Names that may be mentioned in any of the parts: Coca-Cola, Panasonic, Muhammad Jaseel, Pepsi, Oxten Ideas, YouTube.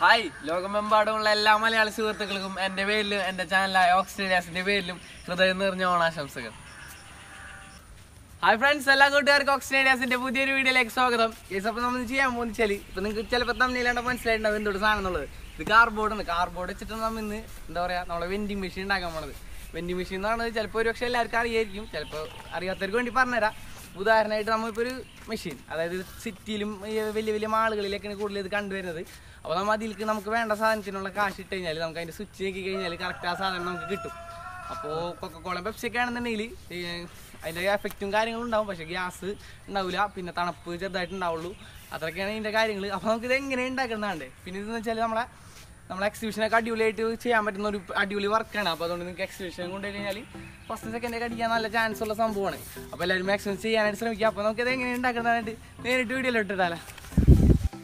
Hi, Logamembadulla, Lamala Surtakum, and the Velu and the channel Oxten Ideas, the Velum, to the Nurna Shamsagar. Hi friends, Sala Gutter Oxten Ideas in the Buddha video exogram. Yes, upon the GM Muncheli, Punkachapatam, Nilan, one slide and window design. The cardboard and the cardboard, it's in Doria, not a vending machine. I come on vending machine, not a Chalpur Shell, I carry you, Chalpur, Ariatar Gundi Parnera, Buddha and Idram machine. I sit till Villimal, like a good little country. If you have a car, you can switch the car. Coca-Cola and Pepsi can be used. I affect you carrying down, but gas now up in the town of Puja that now look at the carrying the guiding look upon the end. I can't finish the Chelamara. I'm like exhibition, I got you later. I'm at no adully work and up on the exhibition. First and second, I got Yana chance or some bonnet. A bell at Max and see and it's like Yapon getting in. I can't do it.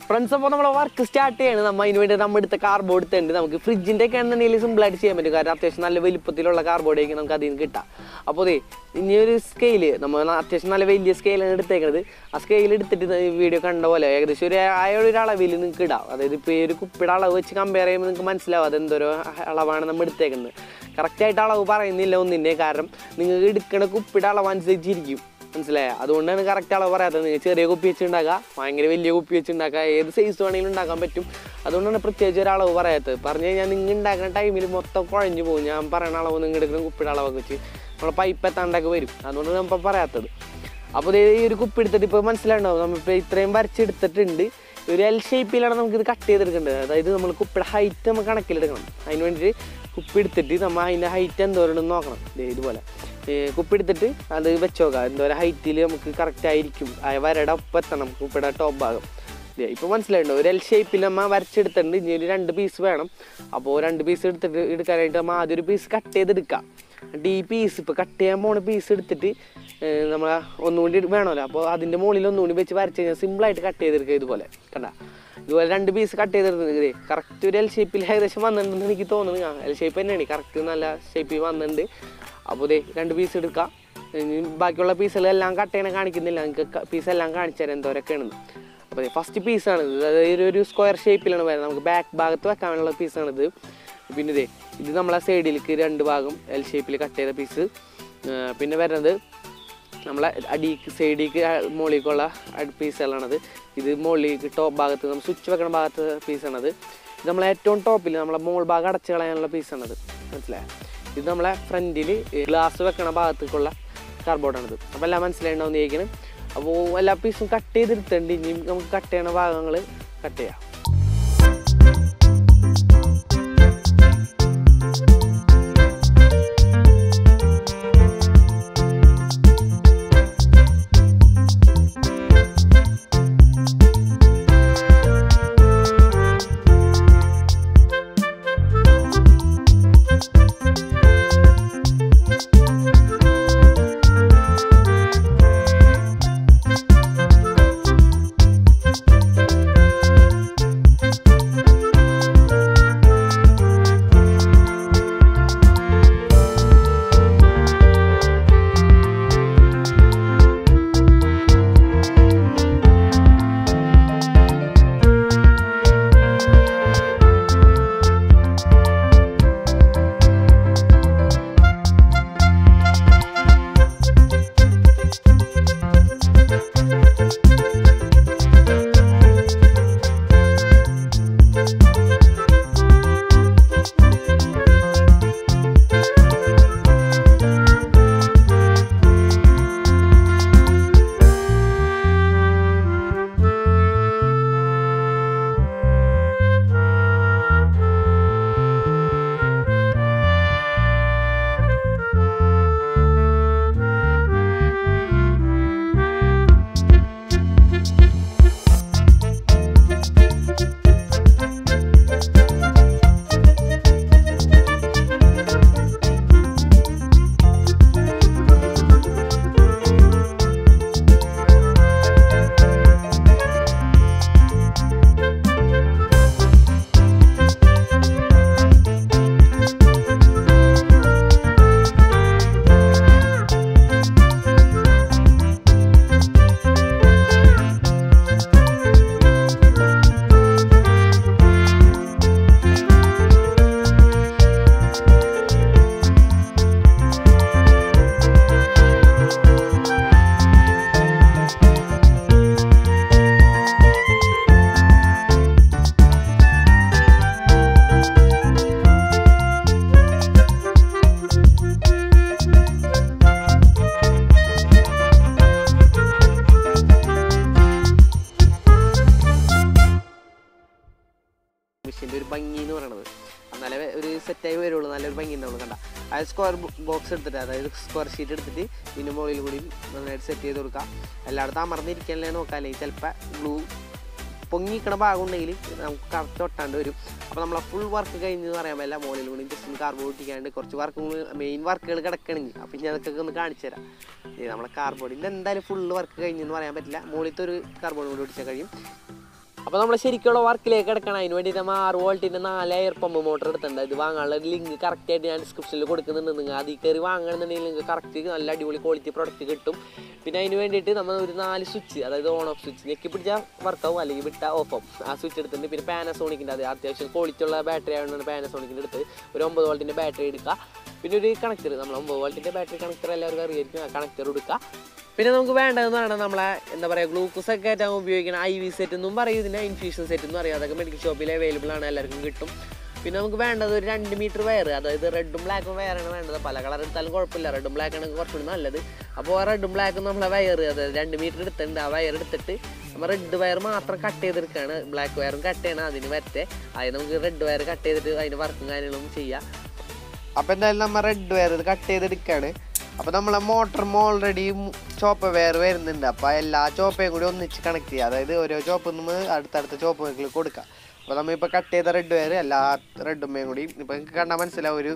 Friends, we work start we the cardboard and the fridge and the blood shame and the cardboard in scale, the scale and take a scale video can the Shura will in Kida. The pay Pedala which compare commands lava than the Alavana mid taken. Caractala in the lonely Nekaram, Ningakanaku Pedala once they jig. I don't know the character of the nature, Rego Pitch and Naga, Mangrave, Lego Pitch and Naga, says to an Ilunda competitive. I don't know the protector over at Parnay and Indagan time in Motoka and Jibunam, Paranala and Pedalaguchi, or Pipet and Daguir. I don't know Paparato. Upon the Recupit the Department Land of the Trembar Chit the Trinity, the real shape pillar of the cut tether. I don't know Cooper height, the mechanic kilogram. I invented Coopit the mine height and or no. Cupidity and the Vachoga and the high tilium character. I wear it up, Patanam, Cupida top bag. The Ipoman slender, L shape Pilama, Varchit and the Bees Venom, a board and the Bees at the Carantama, the Bees cut Tedrica. DP is cut Tamon Bees at the T. Unwounded Vanola, the Molilon, which were changed a simple cut Tedrica. You will run to be cut tether than the grey. Characterial shape will have the shaman and the Nikiton, L shape and any character shape one and day. Abode can be Sidka, Bacola piece, Lanka, Tenakan, Lanka, piece, Lanka, and Cherendorakan. But the first piece is square shape and back bag to a camel piece under the Pinade. It is Namla say delicate and bagum, L shape like a tether piece, Pinaver and the Namla Adik Sadic Molicola, add piece another. It is Molly top bag to them, switch wagon bath piece another. Namla ton top, Namla mole bagatella piece another. This is a friendly glass of cardboard. A lemon slide on the egg. A lapis cut tether tending, cut ten of angle, cut tear. bangi nu parayunnathu nalla oru set ayi verullu nalla oru bangi nammal kanda a square box edutittu adayil square sheet edutittu innu molil kudi nalla set cheythu kodukka elladam marnirikkanle nokkale chelpa glue pongi ikkana bhagam undengil namukku karthu ottande varum appo nammal full work kayinnu parayam ella molil kudi just cardboard ikkande korchu work main work kal kadakkanengi appo inna adokke onnu kaanichera ee nammal cardboard inde endale full work kayinnu parayam pattilla molithe oru cardboard kodu oticha kayum അപ്പോൾ നമ്മൾ ശരിക്കുള്ള വർക്കിലേക്ക് കിടക്കണം. അതിന് വേണ്ടി നമ്മൾ 6 വോൾട്ടിൻ്റെ 4 air pump motor എടുത്തിട്ടുണ്ട്. ഇത് വാങ്ങാനുള്ള ലിങ്ക് കറക്റ്റായിട്ട് ഞാൻ ഡിസ്ക്രിപ്ഷനിൽ കൊടുക്കുന്നുണ്ട്. നിങ്ങൾ അതിൽ കയറി വാങ്ങണമെന്നുണ്ടെങ്കിൽ നിങ്ങൾക്ക് കറക്റ്റ് നല്ല അടിപൊളി ക്വാളിറ്റി പ്രോഡക്റ്റ് കിട്ടും. പിന്നെ അതിന് വേണ്ടിയിട്ട് നമ്മൾ ഒരു 4 സ്വിച്ച്, അതായത് ഓൺ ഓഫ് സ്വിച്ച്, ഞെക്കി പിടിച്ചാൽ വർക്കാവും അല്ലെങ്കിൽ വിട്ടാൽ ഓഫാവും, ആ സ്വിച്ച് എടുത്തിട്ടുണ്ട്. പിന്നെ പാനസോണിക്കിൻ്റെ അത് അത്യാവശ്യം ക്വാളിറ്റി ഉള്ള ബാറ്ററി ആയതുകൊണ്ടാണ് പാനസോണിക്കിൻ്റെ എടുത്ത് ഒരു 9 വോൾട്ടിൻ്റെ ബാറ്ററി എടുക്കുക. പിന്നെ ഒരു കണക്റ്റർ, നമ്മൾ 9 വോൾട്ടിൻ്റെ ബാറ്ററി കണക്റ്റർ എല്ലാവർക്കും അറിയായിരിക്കും, ആ കണക്റ്റർ എടുക്കുക. പിന്നെ നമുക്ക് വേണ്ടതെന്ന് പറഞ്ഞാൽ നമ്മളെ എന്താ പറയുക ഗ്ലൂക്കോസൊക്കെ ആയിട്ടാണ് ഉപയോഗിക്കണം. IV സെറ്റ് എന്നും പറയും ഇതിനെ, ഇൻഫ്യൂഷൻ സെറ്റ് എന്നും പറയും. അതൊക്കെ മെഡിക്കൽ ഷോപ്പിൽ അവൈലബിൾ ആണ്, എല്ലാവർക്കും കിട്ടും. പിന്നെ നമുക്ക് വേണ്ടത് ഒരു 2 മീറ്റർ വയർ, അതായത് റെഡും ബ്ലാക്കും വയറാണ് വേണ്ടത്. പല കളർ എടുത്താലും കുഴപ്പമില്ല, റെഡും ബ്ലാക്കാണ് കുറച്ചുകൂടി നല്ലത്. അപ്പോൾ റെഡും ബ്ലാക്കും നമ്മളെ വയർ, അതായത് 2 മീറ്റർ എടുത്തിട്ടുണ്ട്. ആ വയർ എടുത്തിട്ട് നമ്മൾ റെഡ് വയർ മാത്രം കട്ട് ചെയ്തെടുക്കുകയാണ്, ബ്ലാക്ക് വയറും കട്ട് ചെയ്യണം. അതിന് വരട്ടെ അതിന് നമുക്ക് റെഡ് വയർ കട്ട് ചെയ്തിട്ട് അതിന് വർക്കും കാര്യങ്ങളും ചെയ്യാം. അപ്പോൾ എന്തായാലും നമ്മൾ റെഡ് വയർ ഇത് കട്ട് ചെയ്തെടുക്കുകയാണ്. അപ്പോൾ നമ്മളെ മോട്ടറും ഓൾറെഡി ചോപ്പ് വയർ വരുന്നുണ്ട്. അപ്പോൾ എല്ലാ ചോപ്പയും കൂടി ഒന്നിച്ച് കണക്ട് ചെയ്യുക, അതായത് ഓരോ ചോപ്പിൽ നിന്ന് അടുത്തടുത്ത ചോപ്പുകൾ കൊടുക്കുക. അപ്പോൾ നമ്മളിപ്പോൾ കട്ട് ചെയ്ത റെഡ് വയർ എല്ലാ റെഡുമ്മയും കൂടി ഇപ്പോൾ നിങ്ങൾക്ക് കണ്ടാൽ മനസ്സിലാവും. ഒരു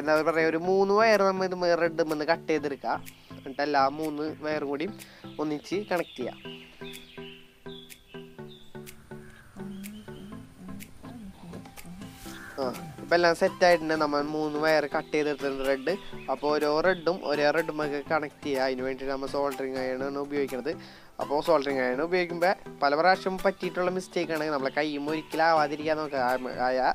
എന്താ പറയുക ഒരു 3 വയർ നമ്മൾ ഇത് റെഡുമെന്ന് കട്ട് ചെയ്തെടുക്കുക. എന്നിട്ട് എല്ലാ 3 വയറും കൂടി ഒന്നിച്ച് കണക്ട് ചെയ്യുക. ഇപ്പം എല്ലാം സെറ്റായിട്ടുണ്ട്. നമ്മൾ 3 വയർ കട്ട് ചെയ്തെടുത്തിട്ടുണ്ട് റെഡ്. അപ്പോൾ ഓരോ റെഡും ഒരേ റെഡും ഒക്കെ കണക്ട് ചെയ്യുക. അതിന് വേണ്ടിയിട്ട് നമ്മൾ സോൾഡറിങ് അയണാണ് ഉപയോഗിക്കുന്നത്. അപ്പോൾ സോൾഡറിങ് അയൺ ഉപയോഗിക്കുമ്പോൾ പല പ്രാവശ്യം പറ്റിയിട്ടുള്ള മിസ്റ്റേക്ക് ആണെങ്കിൽ നമ്മളെ കൈയും ഒരിക്കലും ആവാതിരിക്കാൻ നോക്കുക.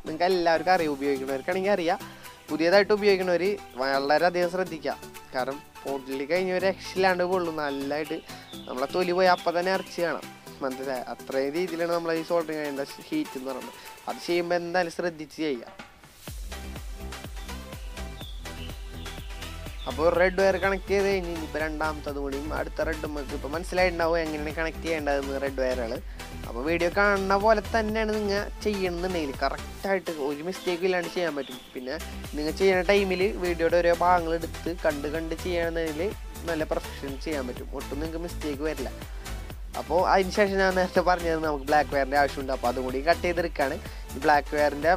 നിങ്ങൾക്ക് എല്ലാവർക്കും അറിയാം, ഉപയോഗിക്കുന്നവർക്കാണെങ്കിൽ അറിയാം. പുതിയതായിട്ട് ഉപയോഗിക്കുന്നവർ വളരെയധികം ശ്രദ്ധിക്കുക, കാരണം പൊള്ളി കഴിഞ്ഞ ഒരു രക്ഷയിലാണ്ട് പൊള്ളും. നല്ലതായിട്ട് നമ്മളെ തൊലി പോയി അപ്പം തന്നെ ഇറച്ചി കാണാം, മനസ്സിലായി? അത്രയും രീതിയിലാണ് നമ്മൾ ഈ സോൾഡറിങ് അയണിൻ്റെ ഹീറ്റ് എന്ന് പറയുന്നത്. അത് ചെയ്യുമ്പോൾ എന്തായാലും ശ്രദ്ധിച്ച് ചെയ്യുക. അപ്പോൾ റെഡ് വയർ കണക്ട് ചെയ്ത് കഴിഞ്ഞ് ഇനിയിപ്പോൾ രണ്ടാമത്തത് കൂടിയും അടുത്ത റെഡും നമുക്ക് ഇപ്പോൾ മനസ്സിലായിട്ടുണ്ടാവും എങ്ങനെയാണ് കണക്ട് ചെയ്യേണ്ടതെന്ന് റെഡ് വയറുകൾ. അപ്പോൾ വീഡിയോ കാണുന്ന പോലെ തന്നെയാണ് നിങ്ങൾ ചെയ്യണമെന്നുണ്ടെങ്കിൽ കറക്റ്റായിട്ട് ഒരു മിസ്റ്റേക്കും ഇല്ലാണ്ട് ചെയ്യാൻ പറ്റും. പിന്നെ നിങ്ങൾ ചെയ്യുന്ന ടൈമിൽ വീഡിയോയുടെ ഓരോ ഭാഗങ്ങളെടുത്ത് കണ്ട് ചെയ്യണമെന്നുണ്ടെങ്കിൽ നല്ല പെർഫെക്ഷൻ ചെയ്യാൻ പറ്റും, ഒട്ടും നിങ്ങൾക്ക് മിസ്റ്റേക്ക് വരില്ല. അപ്പോൾ അതിനുശേഷം ഞാൻ നേരത്തെ പറഞ്ഞത് നമുക്ക് ബ്ലാക്ക് വയറിൻ്റെ ആവശ്യമുണ്ട്. അപ്പോൾ അതും കൂടി കട്ട് ചെയ്തെടുക്കുകയാണ്. ഈ ബ്ലാക്ക് വയറിൻ്റെ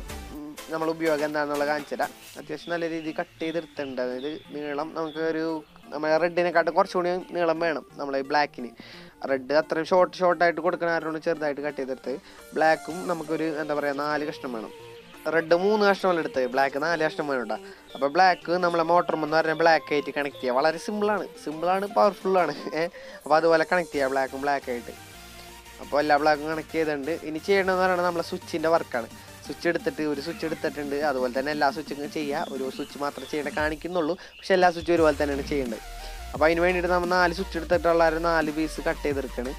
നമ്മൾ ഉപയോഗം എന്താണെന്നുള്ള കാണിച്ചു തരാം. അത്യാവശ്യം നല്ല രീതിയിൽ കട്ട് ചെയ്തെടുത്തിട്ടുണ്ട്. അതായത് നീളം നമുക്ക് ഒരു നമ്മുടെ റെഡിനെക്കാട്ടും കുറച്ചുകൂടി നീളം വേണം. നമ്മൾ ഈ ബ്ലാക്കിന് റെഡ് അത്രയും ഷോർട്ടായിട്ട് കൊടുക്കണ ആരോട് ചെറുതായിട്ട് കട്ട് ചെയ്തെടുത്ത് ബ്ലാക്കും നമുക്കൊരു എന്താ പറയുക 4 കഷ്ണം വേണം. റെഡ് 3 കഷ്ണമല്ല എടുത്തത്, ബ്ലാക്ക് 4 കഷ്ണം വേണം. അപ്പോൾ ബ്ലാക്ക് നമ്മളെ മോട്ടറും എന്ന് പറഞ്ഞാൽ ബ്ലാക്ക് ആയിട്ട് കണക്ട് ചെയ്യുക. വളരെ സിമ്പിളാണ്, പവർഫുള്ളാണ്. അപ്പോൾ അതുപോലെ കണക്ട് ചെയ്യുക ബ്ലാക്കും ബ്ലാക്കായിട്ട്. അപ്പോൾ എല്ലാ ബ്ലാക്കും കണക്ട് ചെയ്തിട്ടുണ്ട്. ഇനി ചെയ്യണമെന്ന് പറയുന്നത് നമ്മളെ സ്വിച്ചിൻ്റെ വർക്കാണ്. സ്വിച്ച് എടുത്തിട്ട് ഒരു സ്വിച്ച് എടുത്തിട്ടുണ്ട്. അതുപോലെ തന്നെ എല്ലാ സ്വിച്ചും ചെയ്യുക, ഒരു സ്വിച്ച് മാത്രമേ ചെയ്യേണ്ട കാണിക്കുന്നുള്ളൂ. പക്ഷേ എല്ലാ സ്വിച്ചും ഒരുപോലെ തന്നെയാണ് ചെയ്യേണ്ടത്. അപ്പോൾ അതിന് വേണ്ടിയിട്ട് നമ്മൾ 4 സ്വിച്ച് എടുത്തിട്ടുള്ള 4 പീസ് കട്ട് ചെയ്തെടുക്കുകയാണ്.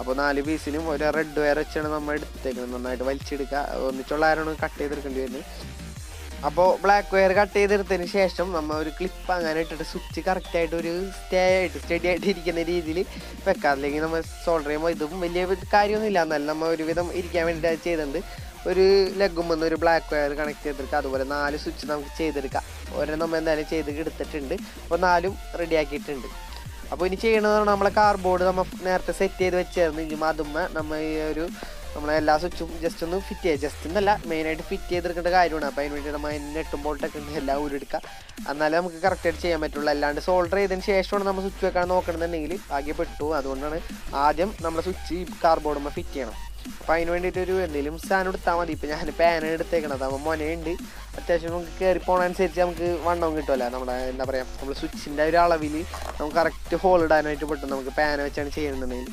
അപ്പോൾ 4 പീസിനും ഒരു റെഡ് വയർ വെച്ചാണ് നമ്മൾ എടുത്തേക്കുന്നത്. നന്നായിട്ട് വലിച്ചെടുക്കുക, ഒന്നിച്ചുള്ളവരാണ് കട്ട് ചെയ്തെടുക്കേണ്ടി വരുന്നത്. അപ്പോൾ ബ്ലാക്ക് വയർ കട്ട് ചെയ്തെടുത്തതിന് ശേഷം നമ്മൾ ഒരു ക്ലിപ്പ് അങ്ങനെ ഇട്ടിട്ട് സ്വിച്ച് കറക്റ്റായിട്ട് ഒരു സ്റ്റഡി ആയിട്ട് ഇരിക്കുന്ന രീതിയിൽ വെക്കാം. അല്ലെങ്കിൽ നമ്മൾ സോൾഡർ ചെയ്യുമ്പോൾ ഇതും വലിയ കാര്യമൊന്നുമില്ല, എന്നാലും നമ്മൾ ഒരുവിധം ഇരിക്കാൻ വേണ്ടിയിട്ട് ചെയ്തിട്ടുണ്ട്. ഒരു ലെഗും വന്ന് ഒരു ബ്ലാക്ക് വയർ കണക്ട് ചെയ്തെടുക്കുക. അതുപോലെ 4 സ്വിച്ച് നമുക്ക് ചെയ്തെടുക്കാം. നമ്മൾ എന്തായാലും ചെയ്ത് എടുത്തിട്ടുണ്ട്. അപ്പോൾ 4ഉം റെഡിയാക്കിയിട്ടുണ്ട്. അപ്പോൾ ഇനി ചെയ്യണമെന്ന് പറഞ്ഞാൽ നമ്മളെ കാർബോർഡ് നമ്മൾ നേരത്തെ സെറ്റ് ചെയ്ത് വെച്ചായിരുന്നു. ഇനി അതുമ്മ നമ്മൾ ഈ ഒരു നമ്മളെ എല്ലാ സ്വിച്ചും ജസ്റ്റ് ഒന്ന് ഫിറ്റ് ചെയ്യുക. ജസ്റ്റ് എന്നല്ല, മെയിനായിട്ട് ഫിറ്റ് ചെയ്തെടുക്കേണ്ട കാര്യമാണ്. അപ്പോൾ അതിന് വേണ്ടി നമ്മൾ 8 ബോൾട്ടൊക്കെ ഉണ്ട് എല്ലാം ഉരുടുക്കുക, എന്നാലും നമുക്ക് കറക്റ്റായിട്ട് ചെയ്യാൻ പറ്റുള്ളൂ. അല്ലാണ്ട് സോൾഡർ ചെയ്തതിന് ശേഷമാണ് നമ്മൾ സ്വിച്ച് വെക്കാൻ നോക്കണമെന്നുണ്ടെങ്കിൽ ആകെ പെട്ടു. അതുകൊണ്ടാണ് ആദ്യം നമ്മളെ സ്വിച്ച് ഈ കാർബോർഡുമ്മ ഫിറ്റ് ചെയ്യണം. അപ്പോൾ അതിന് വേണ്ടിയിട്ടൊരു എന്തെങ്കിലും സാധനം എടുത്താൽ മതി. ഇപ്പോൾ ഞാൻ പാൻ എടുത്തേക്കണത്, അപ്പോൾ മുനയുണ്ട്. അത്യാവശ്യം നമുക്ക് കയറി പോകണമനുസരിച്ച് നമുക്ക് വണ്ണം കിട്ടുമല്ലോ. നമ്മുടെ എന്താ പറയുക നമ്മൾ സ്വിച്ചിൻ്റെ ഒരു അളവിൽ നമുക്ക് കറക്റ്റ് ഹോൾ ഇടാനായിട്ട് പറ്റും. നമുക്ക് പാൻ വെച്ചാണ് ചെയ്യുന്നുണ്ടെങ്കിൽ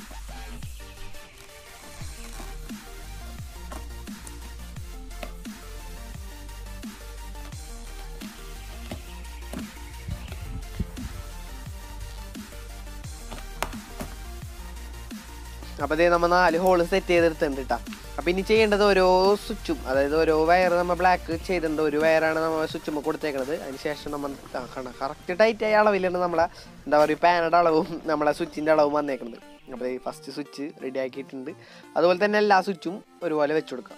അപ്പോൾ അതേ നമ്മൾ 4 ഹോൾ സെറ്റ് ചെയ്തെടുത്തിട്ടുണ്ട് കേട്ടോ. അപ്പോൾ ഇനി ചെയ്യേണ്ടത് ഓരോ സ്വിച്ചും, അതായത് ഓരോ വയർ നമ്മൾ ബ്ലാക്ക് ചെയ്തിട്ടുണ്ട്. ഒരു വയറാണ് നമ്മൾ സ്വിച്ച് നമ്മൾ കൊടുത്തേക്കുന്നത്. അതിന് ശേഷം നമ്മൾ കറക്റ്റ് ടൈറ്റായ അളവിലാണ് നമ്മളെ എന്താ പറയുക പാനയുടെ അളവും നമ്മളെ സ്വിച്ചിൻ്റെ അളവും വന്നേക്കുന്നത്. അപ്പോൾ ഈ ഫസ്റ്റ് സ്വിച്ച് റെഡി ആക്കിയിട്ടുണ്ട്. അതുപോലെ തന്നെ എല്ലാ സ്വിച്ചും ഒരുപോലെ വെച്ച് കൊടുക്കുക.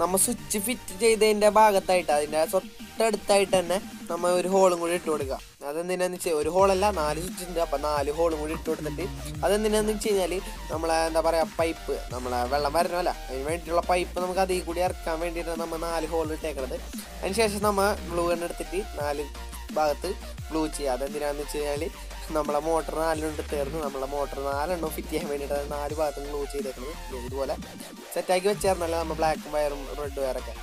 നമ്മൾ സ്വിച്ച് ഫിറ്റ് ചെയ്തതിൻ്റെ ഭാഗത്തായിട്ട് അതിൻ്റെ തൊട്ടടുത്തായിട്ട് തന്നെ നമ്മൾ ഒരു ഹോളും കൂടി ഇട്ട് കൊടുക്കുക. അതെന്തിനാന്ന് വെച്ചാൽ ഒരു ഹോളല്ല 4 സ്വിച്ചുണ്ട്, അപ്പം 4 ഹോളും കൂടി ഇട്ട് കൊടുത്തിട്ട് അതെന്തിനാന്ന് വെച്ച് കഴിഞ്ഞാൽ നമ്മളെ എന്താ പറയുക പൈപ്പ് നമ്മളെ വെള്ളം വരണമല്ല, അതിന് വേണ്ടിയിട്ടുള്ള പൈപ്പ് നമുക്ക് അതിൽ കൂടി ഇറക്കാൻ വേണ്ടിയിട്ടാണ് നമ്മൾ 4 ഹോൾ ഇട്ടേക്കണത്. അതിനുശേഷം നമ്മൾ ഗ്ലൂ കണ്ടെടുത്തിട്ട് 4 ഭാഗത്ത് ഗ്ലൂ ചെയ്യുക. അതെന്തിനാന്ന് വെച്ച് കഴിഞ്ഞാൽ നമ്മളെ മോട്ടർ 4 ചേർന്ന് നമ്മളെ മോട്ടർ 4 ഫിറ്റ് ചെയ്യാൻ വേണ്ടിയിട്ടാണ് 4 ഭാഗത്തും ഗ്ലൂ ചെയ്തേക്കുന്നത്. ഇതുപോലെ സെറ്റാക്കി വെച്ചേർന്നല്ലേ നമ്മൾ ബ്ലാക്കും വയറും റെഡ് വയറൊക്കെ,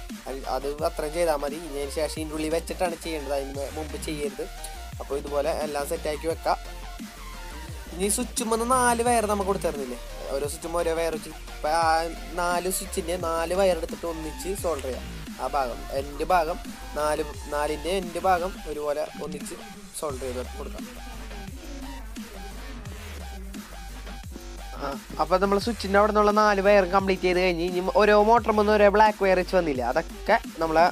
അത് അത്രയും ചെയ്താൽ മതി. ഇതിന് ശേഷം ഇതിൻ്റെ ഉള്ളിൽ വെച്ചിട്ടാണ് ചെയ്യേണ്ടത്, അതിന് മുമ്പ് ചെയ്യരുത്. അപ്പോൾ ഇതുപോലെ എല്ലാം സെറ്റാക്കി വെക്കാം. ഇനി സ്വിച്ചുമെന്ന് 4 വയർ നമുക്ക് കൊടുത്തിരുന്നില്ലേ, ഓരോ സ്വിച്ചും ഓരോ വയർ വെച്ച് ഇപ്പോൾ 4 സ്വിച്ചിൻ്റെ 4 വയറെടുത്തിട്ട് ഒന്നിച്ച് സോൾഡർ ചെയ്യാം. ആ ഭാഗം എൻ്റെ ഭാഗം 4 എൻ്റെ ഭാഗം ഒരുപോലെ ഒന്നിച്ച് സോൾഡർ ചെയ്ത് കൊടുക്കാം. അപ്പോൾ നമ്മൾ സ്വിച്ചിൻ്റെ അവിടെ നിന്നുള്ള 4 വയർ കംപ്ലീറ്റ് ചെയ്ത് കഴിഞ്ഞ് ഇനി ഓരോ മോട്ടറുമെന്ന് ഓരോ ബ്ലാക്ക് വയർ വെച്ച് വന്നില്ല, അതൊക്കെ നമ്മളെ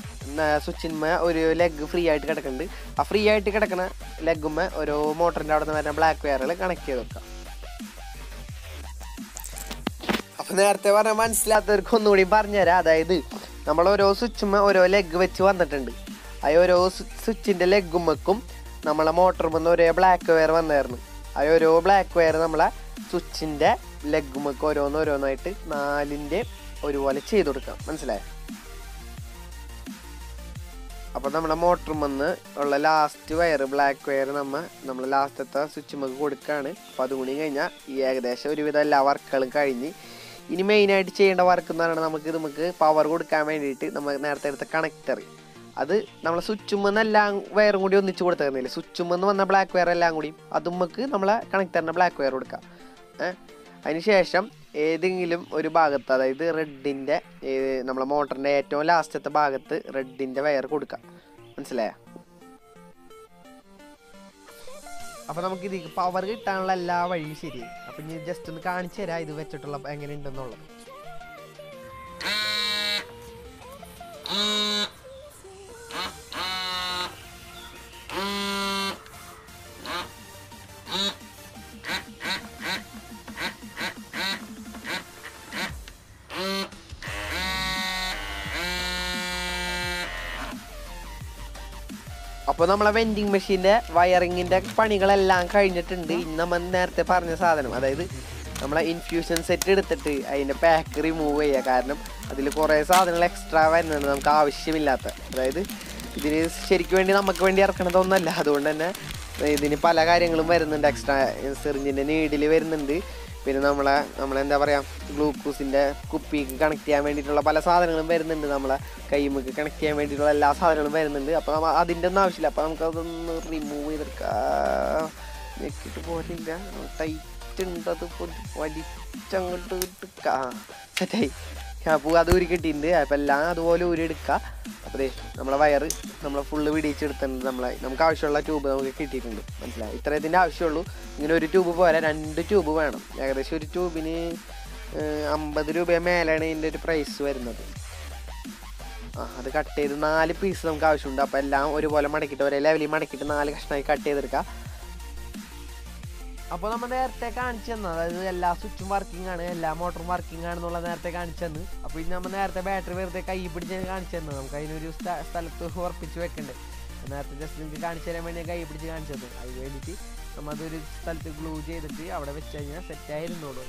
സ്വിച്ചിന്മേ ഒരു ലെഗ് ഫ്രീ ആയിട്ട് കിടക്കുന്നുണ്ട്. ആ ഫ്രീ ആയിട്ട് കിടക്കുന്ന ലെഗുമ്മേ ഓരോ മോട്ടറിൻ്റെ അവിടെ നിന്ന് വരുന്ന ബ്ലാക്ക് വയറുകൾ കണക്ട് ചെയ്ത് വെക്കാം. അപ്പോൾ നേരത്തെ പറഞ്ഞാൽ മനസ്സിലാത്തവർക്ക് ഒന്നുകൂടി പറഞ്ഞുതരാം. അതായത് നമ്മൾ ഓരോ സ്വിച്ചുമ്മേ ഓരോ ലെഗ് വെച്ച് വന്നിട്ടുണ്ട്. അത് ഓരോ സ്വിച്ചിൻ്റെ ലെഗുമ്മക്കും നമ്മളെ മോട്ടറുമെന്ന് ഒരേ ബ്ലാക്ക് വയർ വന്നായിരുന്നു. അത് ഓരോ ബ്ലാക്ക് വയർ നമ്മളെ സ്വിച്ചിൻ്റെ ലെഗുമൊക്കെ ഓരോന്നോരോന്നായിട്ട് 4 ഒരുപോലെ ചെയ്ത് കൊടുക്കാം. മനസ്സിലായോ? അപ്പോൾ നമ്മുടെ മോട്ടറും വന്ന് ഉള്ള ലാസ്റ്റ് വയർ ബ്ലാക്ക് വയർ നമ്മൾ ലാസ്റ്റത്തെ സ്വിച്ചുമൊക്കെ കൊടുക്കുകയാണ്. അപ്പോൾ അതുകൂടി കഴിഞ്ഞാൽ ഈ ഏകദേശം ഒരുവിധം എല്ലാ വർക്കുകളും കഴിഞ്ഞ് ഇനി മെയിനായിട്ട് ചെയ്യേണ്ട വർക്ക് എന്ന് പറയുന്നത് നമുക്ക് പവർ കൊടുക്കാൻ വേണ്ടിയിട്ട് നമ്മൾ നേരത്തെ എടുത്ത കണക്ടർ, അത് നമ്മളെ സ്വിച്ചുമെന്ന് എല്ലാം വയറും കൂടി ഒന്നിച്ച് കൊടുത്തിരുന്നില്ല, സ്വിച്ചുമെന്ന് വന്ന ബ്ലാക്ക് വയർ എല്ലാം കൂടി അതുമ്മക്ക് നമ്മളെ കണക്ടറിൻ്റെ ബ്ലാക്ക് വയർ കൊടുക്കാം. അതിനുശേഷം ഏതെങ്കിലും ഒരു ഭാഗത്ത്, അതായത് റെഡിൻ്റെ നമ്മളെ മോട്ടറിൻ്റെ ഏറ്റവും ലാസ്റ്റത്തെ ഭാഗത്ത് റെഡിൻ്റെ വയർ കൊടുക്കാം. മനസ്സിലായോ? അപ്പോൾ നമുക്ക് ഇതിലേക്ക് പവർ കിട്ടാനുള്ള എല്ലാ വഴിയും ശരിയായി. അപ്പം ഇനി ജസ്റ്റ് ഒന്ന് കാണിച്ചു തരാം ഇത് വെച്ചിട്ടുള്ള എങ്ങനെ ഉണ്ടെന്നുള്ളത്. അപ്പോൾ നമ്മളെ വെൻഡിങ് മെഷീൻ്റെ വയറിങ്ങിൻ്റെ പണികളെല്ലാം കഴിഞ്ഞിട്ടുണ്ട്. ഇന്ന് നമ്മൾ നേരത്തെ പറഞ്ഞ സാധനം, അതായത് നമ്മളെ ഇൻഫ്യൂഷൻ സെറ്റ് എടുത്തിട്ട് അതിൻ്റെ പാക്ക് റിമൂവ് ചെയ്യുക. കാരണം അതിൽ കുറേ സാധനങ്ങൾ എക്സ്ട്രാ വരുന്നുണ്ട് നമുക്ക് ആവശ്യമില്ലാത്ത. അതായത് ഇതിന് ശരിക്കും വേണ്ടി നമുക്ക് വേണ്ടി ഇറക്കണതൊന്നുമല്ല, അതുകൊണ്ട് തന്നെ ഇതിന് പല കാര്യങ്ങളും വരുന്നുണ്ട്. എക്സ്ട്രാ സിറിഞ്ചിൻ്റെ നീഡിൽ വരുന്നുണ്ട്, പിന്നെ നമ്മളെന്താ പറയുക ഗ്ലൂക്കോസിൻ്റെ കുപ്പിക്ക് കണക്ട് ചെയ്യാൻ വേണ്ടിയിട്ടുള്ള പല സാധനങ്ങളും വരുന്നുണ്ട്, നമ്മളെ കൈമുക്ക് കണക്ട് ചെയ്യാൻ വേണ്ടിയിട്ടുള്ള എല്ലാ സാധനങ്ങളും വരുന്നുണ്ട്. അപ്പോൾ നമ്മൾ അതിൻ്റെ ഒന്നും ആവശ്യമില്ല. അപ്പോൾ നമുക്കതൊന്ന് റിമൂവ് ചെയ്തെടുക്കാം. ഞെക്കിട്ട് പോലില്ല, ടൈറ്റ് ഉണ്ട്, അത് വലിച്ചങ്ങോട്ട് എടുക്കുക. സെറ്റായി. അപ്പോൾ അത് ഊരി കിട്ടിയിട്ടുണ്ട്. അപ്പോൾ എല്ലാം അതുപോലെ ഊരി എടുക്കുക. അപ്പോൾ നമ്മളെ വയറ് നമ്മൾ ഫുള്ള് പിടിച്ചെടുത്തിട്ടുണ്ട്. നമുക്ക് ആവശ്യമുള്ള ട്യൂബ് നമുക്ക് കിട്ടിയിട്ടുണ്ട്. മനസ്സിലായി? ഇത്രയതിൻ്റെ ആവശ്യമുള്ളൂ. ഇങ്ങനെ ഒരു ട്യൂബ് പോരാ, 2 ട്യൂബ് വേണം. ഏകദേശം ഒരു ട്യൂബിന് 50 രൂപ മേലാണ് ഇതിൻ്റെ ഒരു പ്രൈസ് വരുന്നത്. അത് കട്ട് ചെയ്ത് 4 പീസ് നമുക്ക് ആവശ്യമുണ്ട്. അപ്പോൾ എല്ലാം ഒരുപോലെ മടക്കിയിട്ട് ഒരേ ലെവലിൽ മടക്കിയിട്ട് 4 കഷ്ണമായി കട്ട് ചെയ്തെടുക്കുക. അപ്പോൾ നമ്മൾ നേരത്തെ കാണിച്ചു തന്നു, അതായത് എല്ലാ സ്വിച്ചും വർക്കിംഗ് ആണ്, എല്ലാ മോട്ടറും വർക്കിംഗ് ആണെന്നുള്ള നേരത്തെ കാണിച്ചു തന്നു. അപ്പോൾ ഇനി നമ്മൾ നേരത്തെ ബാറ്ററി വെറുതെ കൈ പിടിച്ച് കാണിച്ചു തന്നു. നമുക്ക് അതിനൊരു സ്ഥലത്ത് ഉറപ്പിച്ച് വെക്കണ്ടേ. നേരത്തെ ജസ്റ്റ് നിങ്ങൾക്ക് കാണിച്ചു തരാൻ വേണ്ടി കൈ പിടിച്ച് കാണിച്ചു തന്നു. അത് കഴിഞ്ഞിട്ട് നമ്മൾ അതൊരു സ്ഥലത്ത് ഗ്ലൂ ചെയ്തിട്ട് അവിടെ വെച്ച് കഴിഞ്ഞാൽ സെറ്റായിരുന്നോളൂ.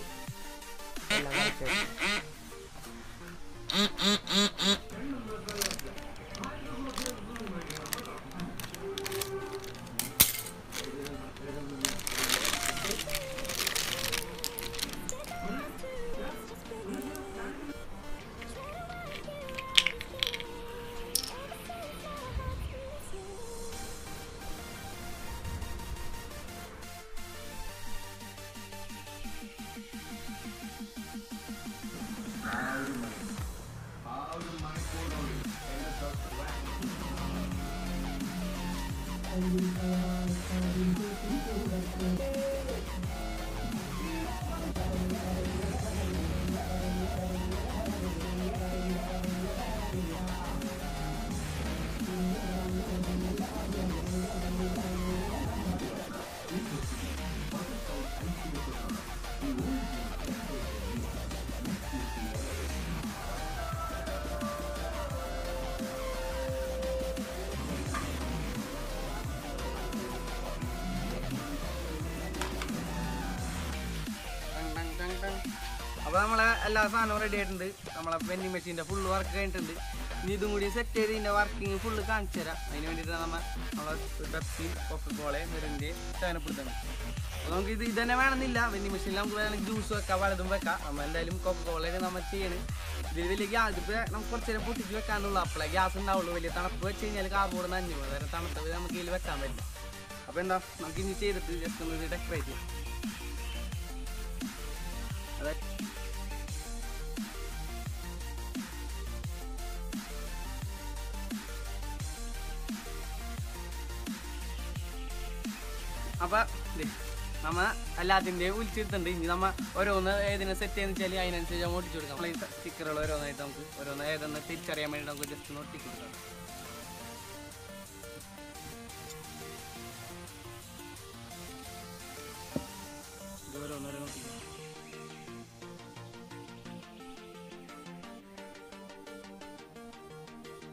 Apa deh, nama Aladdin deh ulcir tanda ini nama orang orang yang dengan setan cili ayam saja mau dijual. Kalau itu tikar orang orang itu orang orang yang dengan tikar ayam itu aku just not tikar. Dua orang orang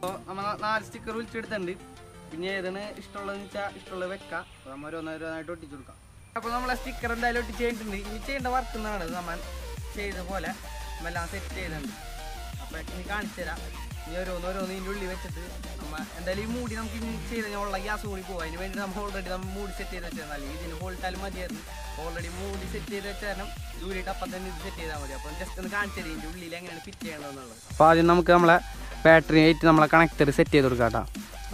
itu. Oh, nama nasi tikar ulcir tanda. Ini dengan istol lekka, ramai orang itu dijual. Apa nama plastik kerana dalam itu change ni, ini change awal tu mana zaman change boleh, malah set change ni. Apa ni kan cerah, ni orang ini luli macam tu, nama dalam mood ini kita change ni orang lagi asal ni boleh, ni macam nama hold ni dalam mood set change ni, ini hold time macam ni, hold ni mood set change ni, luli tak pada ni set change macam ni, just ni kan cerah ni luli lagi ni fit change orang orang. Pada nama kita malah battery itu nama connector set change orang kata.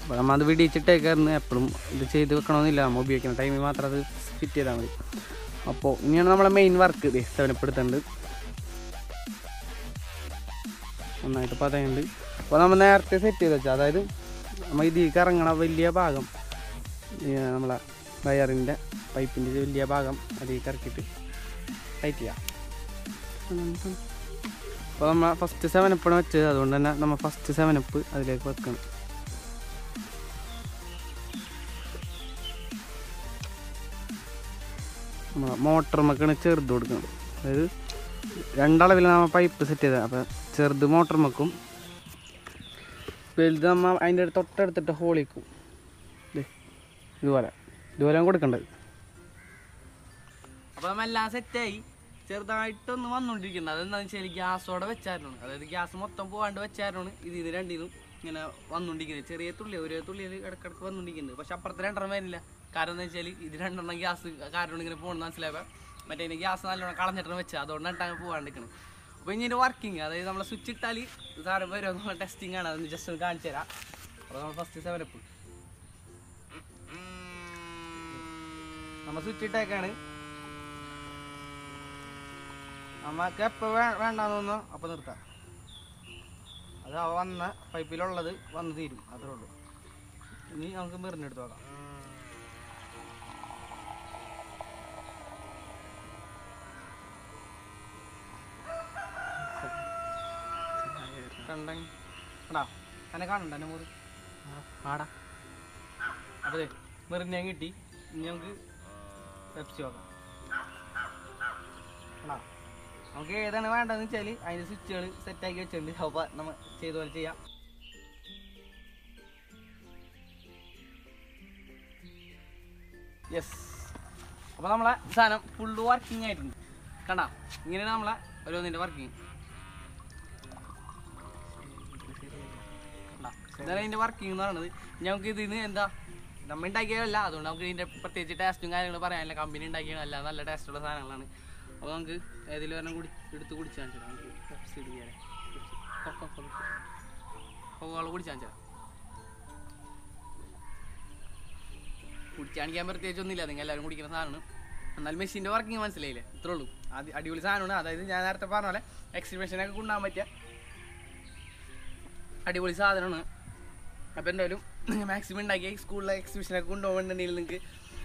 But we did take a nap from the Chay to Cononilla, Mobi can time Matra spitted on it. Upon your main work, they started pretended. One night apart and one of an artist said to the Jada, my dear Karanga Villia Bagam. Yamla, by her in the pipe in the Villia Bagam, a decar kitty. Idea. First 7 punches, number first 7 up at the question. Motor makanan cerdut kan, itu, rendah level nama pipe peserta, apa cerdu motor makum, pelda mama ainder totter tete holiku, deh, dua orang kau dekandal. Apa mama langsat cai, cerda itu nuan nundi kan, ada nanti ceri gas soda bercairun, ada gas motor buat anda bercairun, ini diterang dulu, kena nuan nundi kan, ceri itu leh, ada kerja nundi kan, pasal perterang ramai ni lah. Karena jeli, ini dua orang yang gas, karun ini pun nanti lepas, macam ini gas nanti orang kalah macam macam, ada orang tangguh buat ni kan. Begini working, ada kita mula switch tali, cara berorang testing kan, ada just orang cerah, orang first kita berapa. Nama switch tali kan, nama cap beranda tu na, apa tu? Ada awan na, pipe lor lada, awan zero, ada lor. Ini angkut berani tu agak. Kandang, kenapa? Ane kan anda ni mula, ada. Apa tu? Mungkin yang ini, ni orang Pepsi orang. Kenapa? Okay, ada ni mana ni cili, aini suci setai ke cili, apa? Nama cedol cia. Yes. Apa nama la? Sana full working ni. Kenapa? Ini nama la, kalau ni working. Dalam ini working orang nanti, yang kita ini entah, nama minta kira lah tu, nama kita ini pertanyaan test juga ada orang yang kami minta kira lah, mana test tu lah saya nak lah ni, orang tu, ada lewat orang tu guru cian cian, sih dia, kalau guru cian kami pertanyaan ni lah, dengan orang guru kita saya nak, nahl mesin working mana selalu, terlalu, adi ulis saya nak, ada ini jangan ada terpana lah, exhibition aku guna macam dia, adi ulis saya ada nak. Apa yang dulu, maximum lagi school lagi exhibition aku undang orang ni lelaki,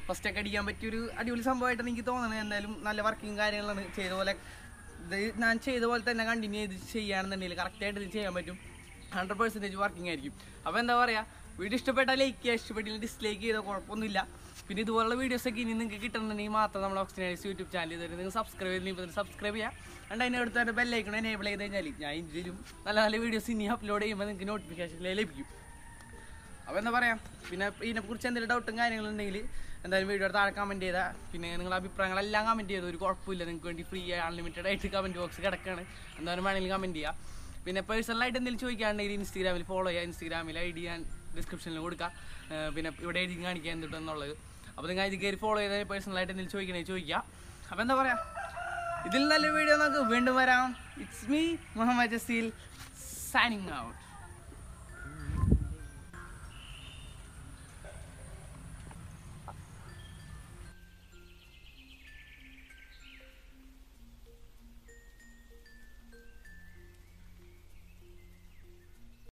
pas tak ada dia ambil tu, ada ulis sampai itu ni kita orang ni, dulu nalar working guy ni lah cedo, like, nanti cedo walta nagan di ni ceyan ni lelaki karakter ni ceyan ambil tu, 100% je working guy ni. Apa yang dah orang ya, video setiap ada like, setiap ada display ke, itu korang pun tidak. Pini tu orang video segi ni dengan kita ni mata, nama Oxten Ideas YouTube channel ni, dengan subscribe ni, subscribe ya. Anda ini orang tu ada bell icon ni, bell icon ni, jadi, jadi, nalar video si ni upload ni, macam notification lelaki. Apa yang dah barang? Pina ini nak kurcian dulu doubt tengah ni, kalau ni ni, എന്തായാലും video താഴെ comment ചെയ്താൽ, പിന്നെ നിങ്ങളുടെ അഭിപ്രായങ്ങളെല്ലാം comment ചെയ്തു. ഒരു കുഴപ്പമില്ല, നിങ്ങൾക്ക് വേണ്ടി ഫ്രീ ആയി അൺലിമിറ്റഡ് ആയിട്ട് കമൻറ്റ് ബോക്സ് കിടക്കുകയാണ്. എന്തായാലും വേണമെങ്കിൽ കമൻറ്റ് ചെയ്യുക. പിന്നെ പേഴ്സണലായിട്ട് എന്തെങ്കിലും ചോദിക്കുകയാണെങ്കിൽ ഇൻസ്റ്റാഗ്രാമിൽ ഫോളോ ചെയ്യുക. ഇൻസ്റ്റാഗ്രാമിൽ ഐ ഡി ഞാൻ ഡിസ്ക്രിപ്ഷനിൽ കൊടുക്കുക. പിന്നെ ഇവിടെ എഴുതി കാണിക്കുക എന്തിട്ടെന്നുള്ളത്. അപ്പോൾ നിങ്ങൾ ഇത് കയറി ഫോളോ ചെയ്താൽ പേഴ്സണലായിട്ട് എന്തെങ്കിലും ചോദിക്കണേ ചോദിക്കുക. അപ്പോൾ എന്താ പറയുക, ഇതിൽ നല്ല വീഡിയോ നമുക്ക് വീണ്ടും വരാം. It's me Muhammad Jaseel signing out.